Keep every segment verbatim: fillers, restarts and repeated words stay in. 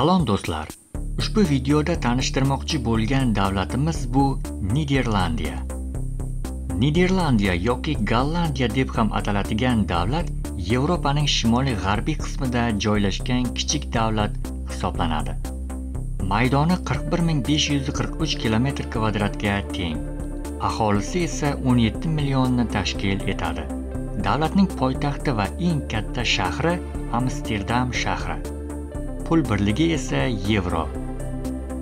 Salom do'stlar. Ushbu videoda tanishtirmoqchi bo'lgan davlatimiz bu Niderlandiya. Niderlandiya yoki Gollandiya deb ham ataladigan davlat Yevropaning shimoliy-g'arbiy qismida joylashgan kichik davlat hisoblanadi. Maydoni qirq bir ming besh yuz qirq uch kilometr kvadratga teng. Aholisi esa o'n yetti millionni tashkil etadi. Davlatning poytaxti va eng katta shahri Amsterdam shahri. Pul birligi esa yevro.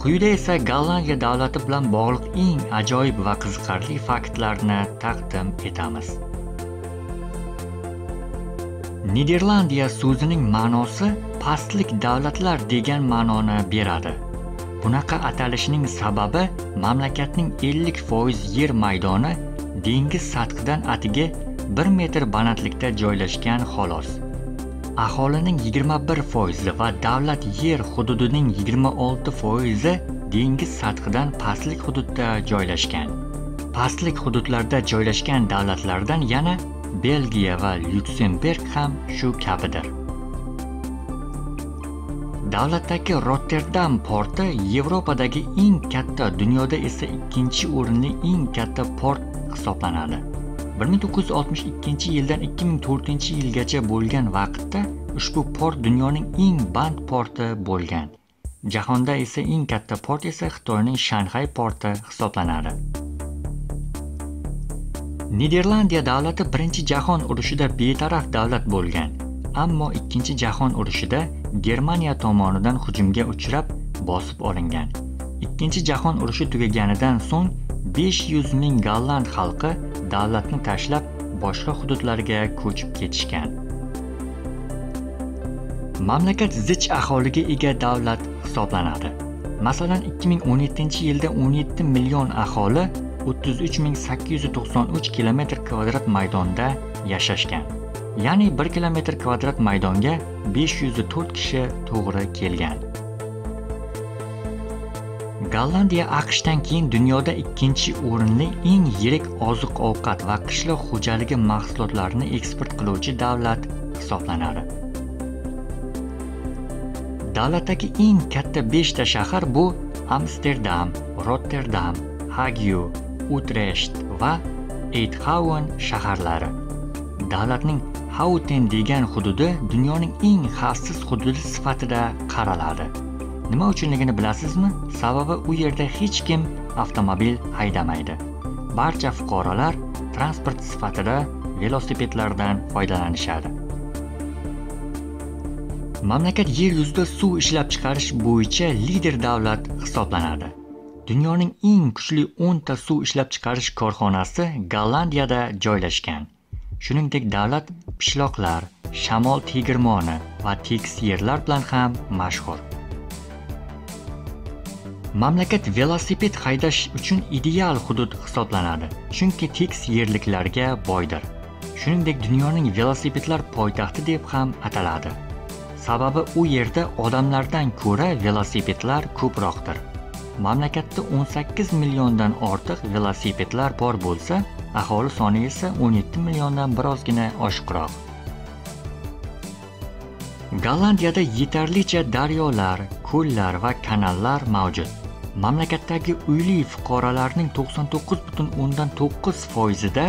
Quyida esa Gollandiya davlati bilan bog'liq eng ajoyib va qiziqarli faktlarni taqdim etamiz. Niderlandiya so'zining ma'nosi pastlik davlatlar degan ma'noni beradi. Bunaqa atalishining sababi mamlakatning ellik foiz yer maydoni dengiz sathidan atiga bir metr balandlikda joylashgan xolos. Aholining yigirma bir foiz va davlat yer hududining yigirma olti foiz dengiz sathidan pastlik hududda joylashgan. Pastlik hududlarda joylashgan davlatlardan yana Belgiya va Lyuksemburg ham shu kabidir. Davlatdagi Rotterdam porti Yevropadagi eng katta, dunyoda esa ikkinchi o'rinli eng katta port hisoblanadi. bir ming to'qqiz yuz oltmish ikkinchi yildan ikki ming to'rtinchi yilgacha bo'lgan vaqtda ushbu port dunyoning eng band porti bo'lgan. Jahonda esa eng katta port esa Xitoyning Shanxay porti hisoblanadi. Niderlandiya davlati birinchi jahon urushida betaraf davlat bo'lgan, ammo ikkinchi jahon urushida Germaniya tomonidan hujumga uchrab bosib olingan. ikkinchi jahon urushi tugaganidan so'ng besh yuz ming golland xalqi davlatni tashlab boshqa hududlarga ko'chib ketishgan. Mamlakat zich aholiga ega davlat hisoblanadi. Masalan, ikki ming o'n yettinchi yilda o'n yetti million aholi o'ttiz uch ming sakkiz yuz to'qson uch kilometr kvadrat maydonda yashashgan. Ya'ni bir kilometr kvadrat maydonga besh yuz to'rt kishi to'g'ri kelgan. Gollandiya AQShdan keyin dunyoda ikkinchi o'rinli eng yirik oziq-ovqat va qishloq xo'jaligi mahsulotlarini eksport qiluvchi davlat hisoblanadi. Davlatdagi eng katta beshta shahar bu Amsterdam, Rotterdam, Haag, Utrecht va Eindhoven shaharlari. Davlatning Houten degan hududi dunyoning eng xavfsiz hududi sifatida qaraladi. Nima uchunligini bilasizmi? Sababi u yerda hech kim avtomobil haydamaydi. Barcha fuqarolar transport sifatida velosipedlardan foydalanishadi. Mamlakat yer yuzida suv ishlab chiqarish bo'yicha lider davlat hisoblanadi. Dunyoning eng kuchli o'nta suv ishlab chiqarish korxonasi Gollandiyada joylashgan. Shuningdek, davlat pishloqlar, shamol tegirmoni va tekis yerlar bilan ham mashhur. Mamlakat velosiped haydash uchun ideal hudud hisoblanadi, chunki tekis yerliklarga boydir. Shuningdek, dunyoning velosipedlar poytaxti deb ham ataladi. Sababi u yerda odamlardan ko'ra velosipedlar ko'proqdir. Mamlakatda o'n sakkiz milliondan ortiq velosipedlar bor bo'lsa, aholi soni esa o'n yetti milliondan birozgina oshiqroq. Gollandiyada yetarlicha daryolar, ko'llar va kanallar mavjud. Mamlakatdagi uyli fuqarolarning to'qson to'qqiz butun o'ndan to'qqiz foiz da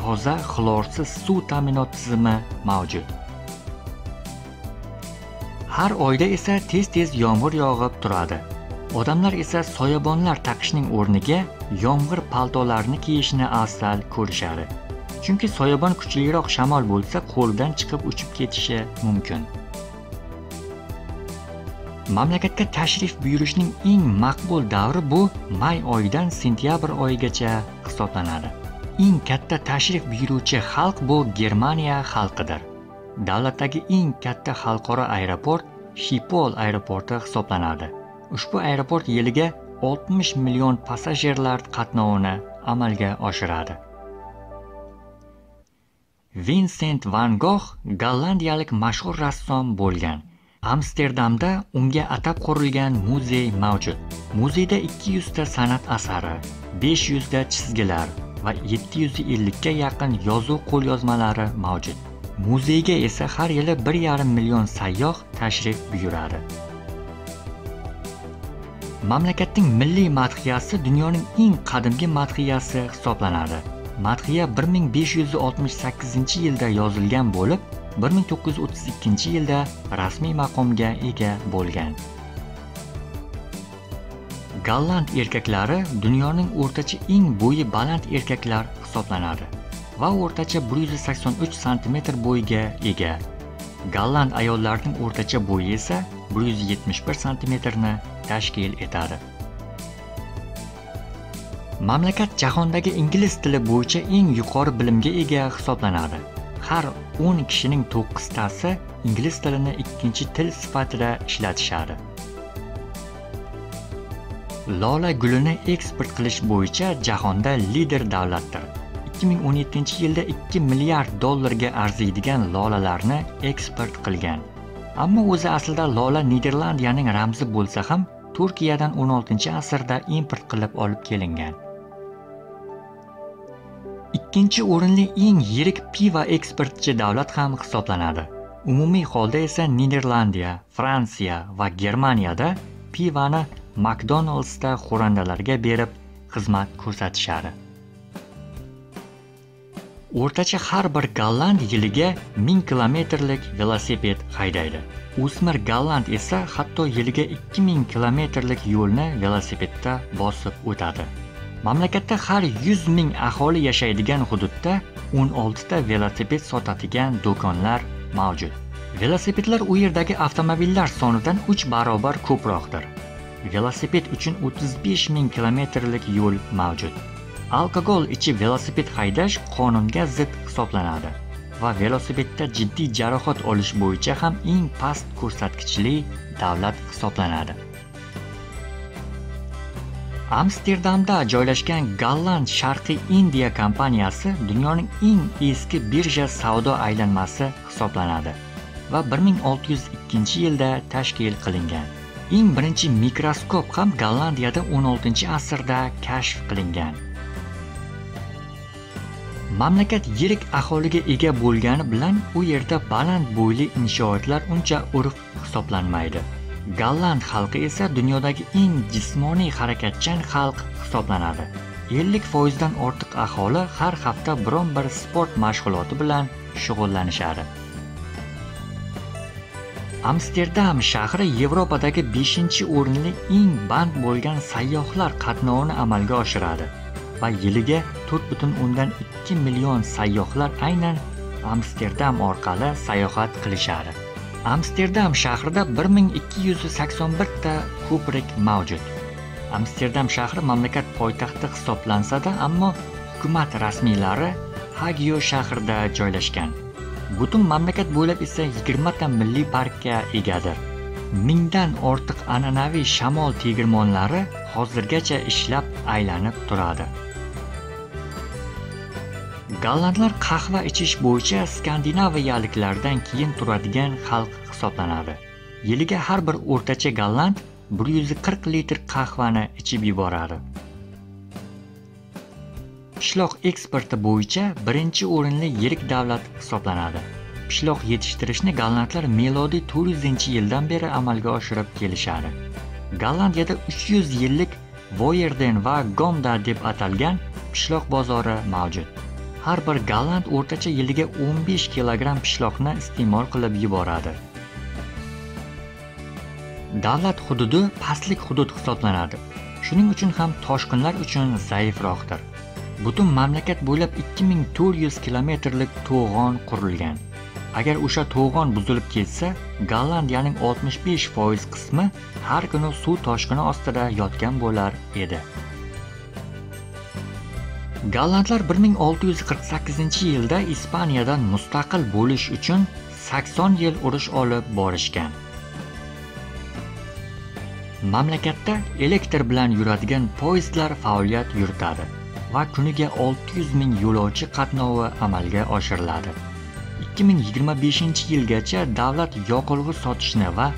toza xlorsiz suv ta'minot tizimi mavjud. Har oyda esa tez-tez yomg'ir yog'ib turadi. Odamlar esa soyabonlar taqishning o'rniga yomg'ir paltolarini kiyishni afzal ko'rishadi. Chunki soyabon kuchliroq shamol bo'lsa, qo'ldan chiqib uchib ketishi mumkin. Mamlakatga tashrif buyurishning eng maqbul davri bu may oyidan sentyabr oyigacha hisoblanadi. Eng katta tashrif buyuruvchi xalq bu Germaniya xalqidir. Davlatdagi eng katta xalqaro aeroport Shipol aeroporti hisoblanadi. Ushbu aeroport yiliga oltmish million passajirlar qatnovini amalga oshiradi. Vincent van Gogh gollandiyalik mashhur rassom bo'lgan. Amsterdamda unga atab qurilgan muzey mavjud. Muzeyda ikki yuzta san'at asari, besh yuzta chizgilar va yetti yuz ellik ga yaqin yozuv qo'lyozmalari mavjud. Muzeyga esa har yili bir yarim million sayyoh tashrif buyuradi. Mamlakatning milliy madhiyasi dunyoning eng qadimgi madhiyasi hisoblanadi. Madhiya bir ming besh yuz oltmish sakkizinchi yilda yozilgan bo'lib, bir ming to'qqiz yuz o'ttiz ikkinchi yilda rasmiy maqomga ega bo'lgan. Golland erkaklari dunyoning o'rtacha eng bo'yi baland erkaklar hisoblanadi va o'rtacha bir yuz sakson uch santimetr bo'yiga ega. Golland ayollarining o'rtacha bo'yi esa bir yuz yetmish bir santimetr ni tashkil etadi. Mamlakat jahondagi ingliz tili bo'yicha eng yuqori bilimga ega hisoblanadi. Har o'n kishining to'qqiztasi ingliz tilini ikkinchi til sifatida ishlatishadi. Lola gulini eksport qilish bo'yicha jahonda lider davlatdir. ikki ming o'n yettinchi yilda ikki milliard dollarga arziydigan lolalarni eksport qilgan. Ammo o'zi aslida lola Niderlandiyaning ramzi bo'lsa ham, Turkiyadan o'n oltinchi asrda import qilib olib kelingan. Ikkinchi o'rinli eng yirik pivo eksportchi davlat ham hisoblanadi. Umumiy holda esa Niderlandiya, Fransiya va Germaniyada pivoni McDonald'sda xo'randalarga berib xizmat ko'rsatishadi. O'rtacha har bir golland yiliga ming kilometrlik velosiped haydaydi. O'smir golland esa hatto yiliga ikki ming kilometrlik yo'lni velosipedda bosib o'tadi. Mamlakatda har yuz ming aholi yashaydigan hududda o'n olti ta velosiped sotadigan do'konlar mavjud. Velosipedlar u yerdagi avtomobillar sonidan uch barobar ko'proqdir. Velosiped uchun o'ttiz besh ming kilometrlik yo'l mavjud. Alkogol ichib velosiped haydash qonunga zid hisoblanadi va velosipedda jiddiy jarohat olish bo'yicha ham eng past ko'rsatkichli davlat hisoblanadi. Amsterdamda joylashgan Holland Sharqi Hindiya kompaniyasi dunyoning eng eski birja savdo aylanmasi hisoblanadi va bir ming olti yuz ikkinchi yilda tashkil qilingan. Eng birinchi mikroskop ham Gollandiyada o'n oltinchi asrda kashf qilingan. Mamlakat yirik aholiga ega bo'lgani bilan u yerda baland bo'yli inshootlar uncha urf hisoblanmaydi. Golland xalqi esa dunyodagi eng jismoniy harakatchan xalq hisoblanadi. ellik foiz dan ortiq aholi har hafta biron bir sport mashg'uloti bilan shug'ullanishadi. Amsterdam shahri Yevropadagi beshinchi o'rinli eng band bo'lgan sayyohlar qatnovini amalga oshiradi va yiliga to'rt butun o'ndan ikki million sayyohlar aynan Amsterdam orqali sayohat qilishadi. Amsterdam shahrida bir ming ikki yuz sakson bir ta ko'prik mavjud. Amsterdam shahri mamlakat poytaxti hisoblansa-da, ammo hukumat rasmiylari Haag shahrida joylashgan. Butun mamlakat bo'ylab esa yigirma ta milliy parkka egadir. mingdan ortiq an'anaviy shamol tegirmonlari hozirgacha ishlab aylanib turadi. Gollandlar qahva ichish bo'yicha skandinaviyaliklardan keyin turadigan xalq hisoblanadi. Yiliga har bir o'rtacha golland bir yuz qirq litr qahvani ichib yuboradi. Pishloq eksporti bo'yicha birinchi o'rinli yirik davlat hisoblanadi. Pishloq yetishtirishni gollandlar milodiy to'rt yuzdan yildan beri amalga oshirib kelishadi. Gollandiyada uch yuz yillik Voerden va Gomda deb atalgan pishloq bozori mavjud. Har bir golland o'rtacha yiliga o'n besh kilogramm pishloqni iste'mol qilib yuboradi. Davlat hududi pastlik hudud hisoblanadi. Shuning uchun ham toshqinlar uchun zaifroqdir. Butun mamlakat bo'ylab ikki ming to'rt yuz kilometrlik to'g'on qurilgan. Agar o'sha to'g'on buzilib ketsa, Gollandiyaning oltmish besh foiz qismi har kuni suv toshqini ostida yotgan bo'lar edi. Gollandlar bir ming olti yuz qirq sakkizinchi yilda Ispaniyadan mustaqil bo'lish uchun sakson yil urush olib borishgan. Mamlakatda elektr bilan yuradigan poyezdlar faoliyat yuritadi va kuniga olti yuz ming yo'lovchi qatnovi amalga oshiriladi. ikki ming yigirma beshinchi yilgacha davlat yoqilg'i sotishni va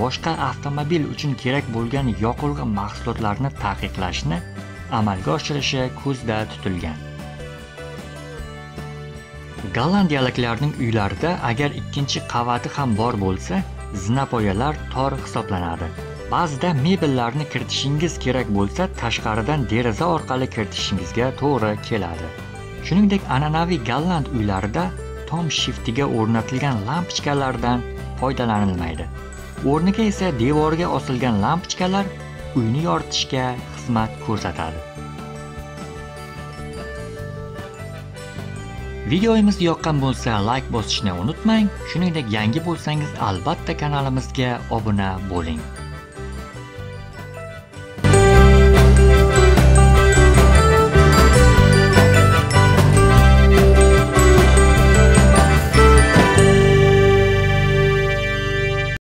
boshqa avtomobil uchun kerak bo'lgan yoqilg'i mahsulotlarini taqiqlashni amalga oshirishi ko'zda tutilgan. Gollandiyaliklarning uylarida agar ikkinchi qavati ham bor bo'lsa, zinapoyalar tor hisoblanadi Ba'zida mebellarni kiritishingiz kerak bo'lsa, tashqaridan deraza orqali kiritishingizga to'g'ri keladi. Shuningdek, an'anaviy Golland uylarida tom shiftiga o'rnatilgan lampochkalardan foydalanilmaydi. O'rniga esa devorga osilgan lampochkalar uyni yoritishga xizmat ko'rsatadi. Videomiz yoqqan bo'lsa, like bosishni unutmang. Shuningdek, yangi bo'lsangiz, albatta kanalimizga obuna bo'ling.